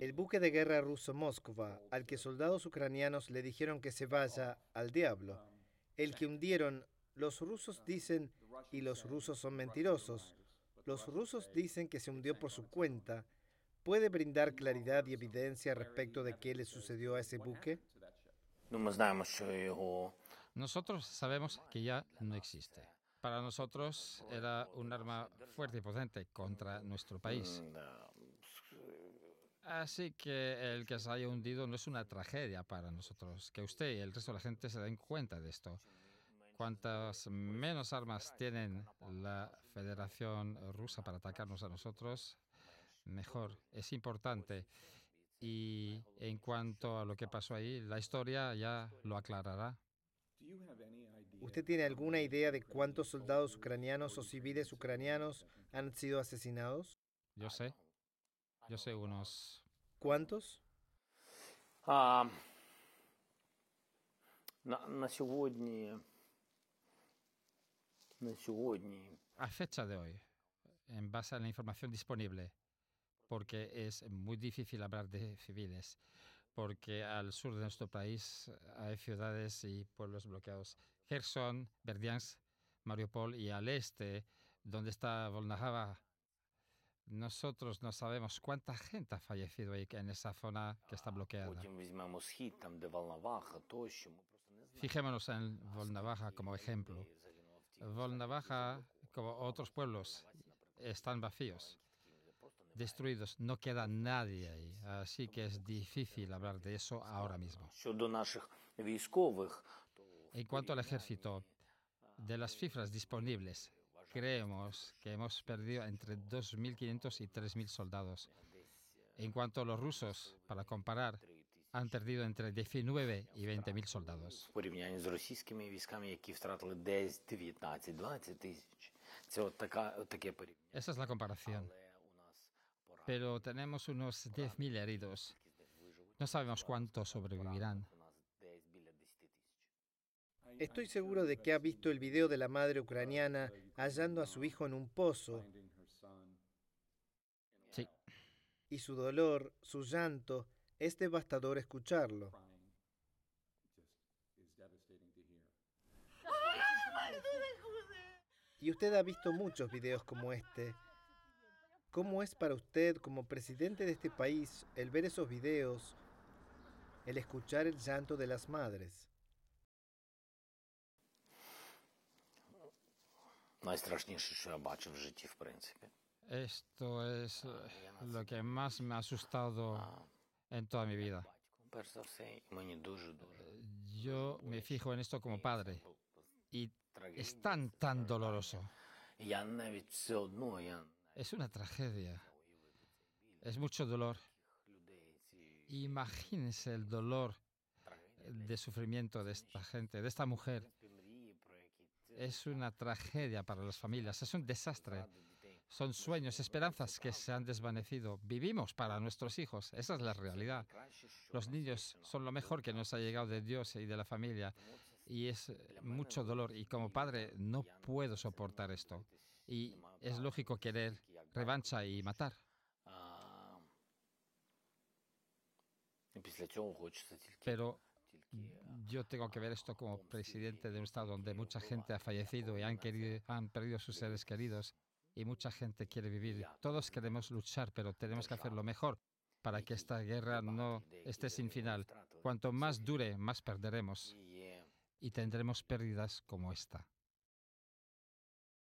El buque de guerra ruso Moskva, al que soldados ucranianos le dijeron que se vaya al diablo, el que hundieron, los rusos dicen, y los rusos son mentirosos, los rusos dicen que se hundió por su cuenta, ¿puede brindar claridad y evidencia respecto de qué le sucedió a ese buque? Nosotros sabemos que ya no existe. Para nosotros era un arma fuerte y potente contra nuestro país. Así que el que se haya hundido no es una tragedia para nosotros. Que usted y el resto de la gente se den cuenta de esto. Cuantas menos armas tienen la Federación Rusa para atacarnos a nosotros, mejor. Es importante. Y en cuanto a lo que pasó ahí, la historia ya lo aclarará. ¿Usted tiene alguna idea de cuántos soldados ucranianos o civiles ucranianos han sido asesinados? Yo sé unos... ¿Cuántos? A fecha de hoy, en base a la información disponible, porque es muy difícil hablar de civiles, porque al sur de nuestro país hay ciudades y pueblos bloqueados. Kherson, Berdiansk, Mariupol y al este, donde está Volnovaca. Nosotros no sabemos cuánta gente ha fallecido ahí en esa zona que está bloqueada. Fijémonos en Volnovaca como ejemplo. Volnovaca, como otros pueblos, están vacíos, destruidos, no queda nadie ahí, así que es difícil hablar de eso ahora mismo. En cuanto al ejército, de las cifras disponibles, creemos que hemos perdido entre 2.500 y 3.000 soldados. En cuanto a los rusos, para comparar, han perdido entre 19 y 20.000 soldados. Esa es la comparación. Pero tenemos unos 10.000 heridos. No sabemos cuántos sobrevivirán. Estoy seguro de que ha visto el video de la madre ucraniana hallando a su hijo en un pozo. Sí. Y su dolor, su llanto, es devastador escucharlo. Y usted ha visto muchos videos como este. ¿Cómo es para usted, como presidente de este país, el ver esos videos, el escuchar el llanto de las madres? Esto es lo que más me ha asustado en toda mi vida. Yo me fijo en esto como padre y es tan doloroso. Es una tragedia, es mucho dolor. Imagínense el dolor de sufrimiento de esta gente, de esta mujer. Es una tragedia para las familias, es un desastre. Son sueños, esperanzas que se han desvanecido. Vivimos para nuestros hijos, esa es la realidad. Los niños son lo mejor que nos ha llegado de Dios y de la familia. Y es mucho dolor y como padre no puedo soportar esto. Y es lógico querer revancha y matar. Pero yo tengo que ver esto como presidente de un estado donde mucha gente ha fallecido y han perdido sus seres queridos y mucha gente quiere vivir. Todos queremos luchar, pero tenemos que hacerlo mejor para que esta guerra no esté sin final. Cuanto más dure, más perderemos y tendremos pérdidas como esta.